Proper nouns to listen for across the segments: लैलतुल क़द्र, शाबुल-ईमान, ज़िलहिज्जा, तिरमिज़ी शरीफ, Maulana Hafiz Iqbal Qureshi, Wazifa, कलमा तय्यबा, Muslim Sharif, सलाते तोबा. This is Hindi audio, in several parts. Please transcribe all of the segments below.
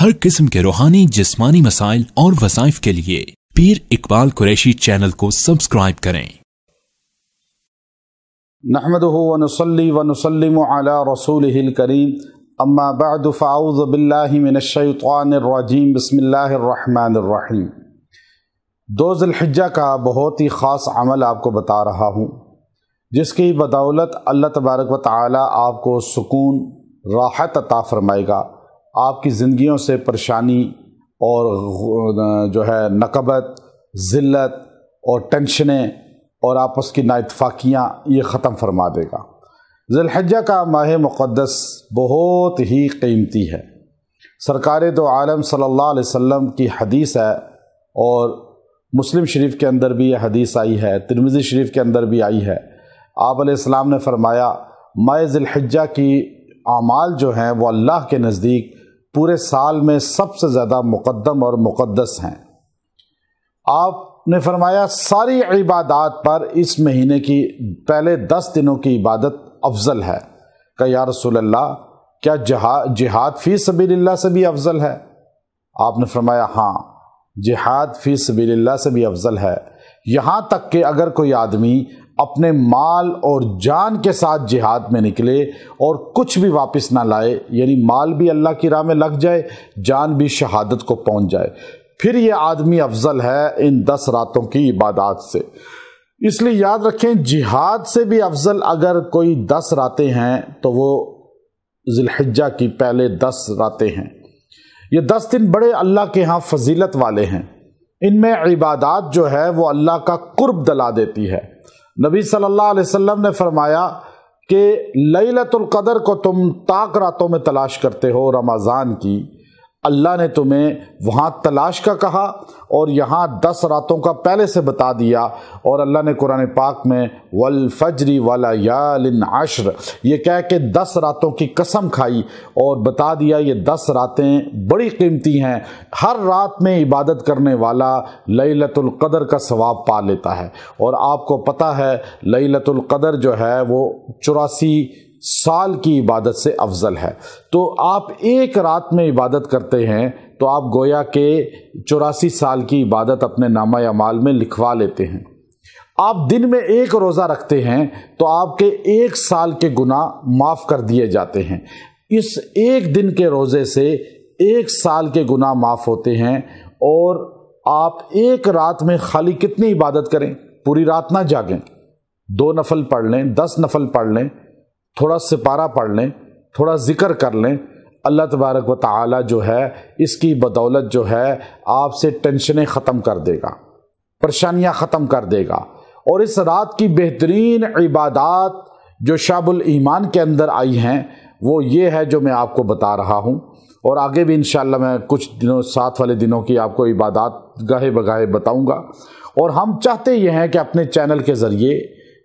हर किस्म के रूहानी जिस्मानी मसाइल और वज़ाइफ के लिए पीर इकबाल कुरैशी चैनल को सब्सक्राइब करें। नहमदुहु व नसल्ली व नसल्लिमु अला रसूलिहिल करीम, अम्मा बअद फअऊज़ु बिल्लाहि मिनश शैतानिर रजीम, बिस्मिल्लाहिर रहमानिर रहीम। दो ज़िलहिज्जा का बहुत ही ख़ास अमल आपको बता रहा हूँ, जिसकी बदौलत अल्लाह तबारक व तआला आपको सुकून राहत अता फ़रमाएगा, आपकी ज़िंदगियों से परेशानी और जो है नकबत ज़िल्लत और टेंशनें और आपस की नाइतफाकियाँ ये ख़त्म फरमा देगा। ज़िलहिज्जा का माह मुक़द्दस बहुत ही कीमती है। सरकार दो आलम सल्लल्लाहु अलैहि वसल्लम की हदीस है और मुस्लिम शरीफ के अंदर भी यह हदीस आई है, तिरमिज़ी शरीफ के अंदर भी आई है। आप अलैहिस्सलाम ने फ़रमाया माह ज़िलहिज्जा की आमाल जो हैं वो अल्लाह के नज़दीक पूरे साल में सबसे ज़्यादा मुक़द्दम और मुक़द्दस हैं। आपने फरमाया सारी इबादात पर इस महीने की पहले 10 दिनों की इबादत अफजल है। क्या या रसूल अल्लाह, क्या जिहाद फ़ी सबीलिल्लाह से भी अफजल है? आपने फरमाया हाँ, जिहाद फ़ी सबीलिल्लाह से भी अफजल है। यहाँ तक कि अगर कोई आदमी अपने माल और जान के साथ जिहाद में निकले और कुछ भी वापस ना लाए, यानी माल भी अल्लाह की राह में लग जाए, जान भी शहादत को पहुंच जाए, फिर ये आदमी अफजल है इन 10 रातों की इबादत से। इसलिए याद रखें, जिहाद से भी अफजल अगर कोई 10 रातें हैं तो वो ज़िलहिज्जा की पहले 10 रातें हैं। ये 10 दिन बड़े अल्लाह के यहाँ फजीलत वाले हैं। इनमें इबादत जो है वो अल्लाह का कुर्ब दिला देती है। नबी सल्लल्लाहु अलैहि वसल्लम ने फरमाया कि लैलतुल क़द्र को तुम ताक रातों में तलाश करते हो रमज़ान की, अल्लाह ने तुम्हें वहाँ तलाश का कहा और यहाँ 10 रातों का पहले से बता दिया। और अल्लाह ने कुरान पाक में वल फज्री वाला यालिन अश्र ये कह के 10 रातों की कसम खाई और बता दिया ये 10 रातें बड़ी कीमती हैं। हर रात में इबादत करने वाला लैलतुल क़द्र का सवाब पा लेता है। और आपको पता है लैलतुल क़द्र जो है वो 84 साल की इबादत से अफजल है। तो आप एक रात में इबादत करते हैं तो आप गोया के 84 साल की इबादत अपने नामा अमाल में लिखवा लेते हैं। आप दिन में एक रोज़ा रखते हैं तो आपके 1 साल के गुनाह माफ़ कर दिए जाते हैं। इस एक दिन के रोज़े से 1 साल के गुनाह माफ़ होते हैं। और आप एक रात में खाली कितनी इबादत करें, पूरी रात ना जागें, 2 नफल पढ़ लें, 10 नफल पढ़ लें, थोड़ा सिपारा पढ़ लें, थोड़ा ज़िक्र कर लें। अल्लाह तबारक व ताला जो है इसकी बदौलत जो है आपसे टेंशनें ख़त्म कर देगा, परेशानियां ख़त्म कर देगा। और इस रात की बेहतरीन इबादत जो शाबुल-ईमान के अंदर आई हैं वो ये है जो मैं आपको बता रहा हूँ। और आगे भी इंशाअल्लाह मैं कुछ दिनों 7 वाले दिनों की आपको इबादत गाहे बगाहे बताऊँगा। और हम चाहते ये हैं कि अपने चैनल के ज़रिए,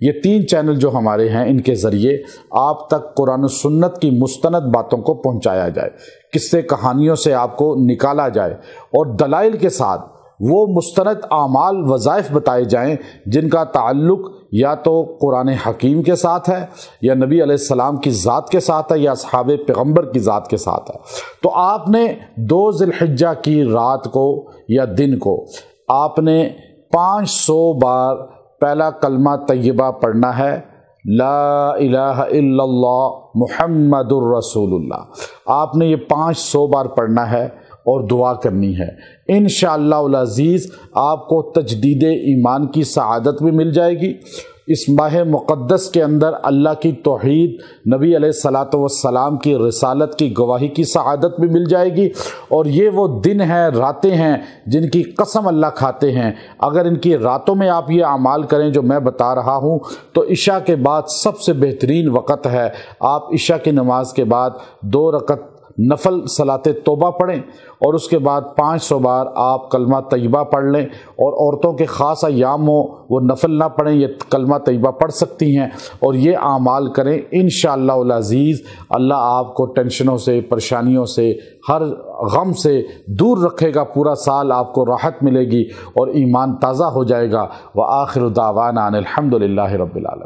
ये 3 चैनल जो हमारे हैं, इनके ज़रिए आप तक कुरान और सुन्नत की मुस्तनद बातों को पहुंचाया जाए, किस्से कहानियों से आपको निकाला जाए और दलाइल के साथ वो मुस्तनद आमाल वज़ाइफ बताए जाएं जिनका ताल्लुक़ या तो कुरान हकीम के साथ है या नबी अलैहिस्सलाम की ज़ात के साथ है या असहाबे पैगम्बर की ज़ात के साथ है। तो आपने 2 ज़िलहिज्जा की रात को या दिन को आपने 500 बार पहला कलमा तय्यबा पढ़ना है, ला इलाहा इल्लल्लाह मुहम्मदुर रसूलुल्लाह। आपने ये 500 बार पढ़ना है और दुआ करनी है। इंशाअल्लाहुल अज़ीज़ आपको तजदीद ईमान की सआदत भी मिल जाएगी। इस माह मुक़द्दस के अंदर अल्लाह की तौहीद, नबी अलैहिस्सलातु वस्सलाम की रिसालत की गवाही की सआदत भी मिल जाएगी। और ये वो दिन हैं, रातें हैं जिनकी कसम अल्लाह खाते हैं। अगर इनकी रातों में आप ये अमाल करें जो मैं बता रहा हूँ तो इशा के बाद सबसे बेहतरीन वक़्त है। आप इशा की नमाज के बाद 2 रकत नफल सलाते तोबा पढ़ें और उसके बाद 500 बार आप कलमा तय्यबा पढ़ लें। और औरतों के ख़ास अयाम हो वो नफल ना पढ़ें, ये कलमा तय्यबा पढ़ सकती हैं और ये आमाल करें। इंशाअल्लाहुल अज़ीज़ अल्लाह आपको टेंशनों से, परेशानियों से, हर गम से दूर रखेगा। पूरा साल आपको राहत मिलेगी और ईमान ताज़ा हो जाएगा। व आखिर दावाना अनिल हम्दुलिल्लाहि रब्बिल आलमीन।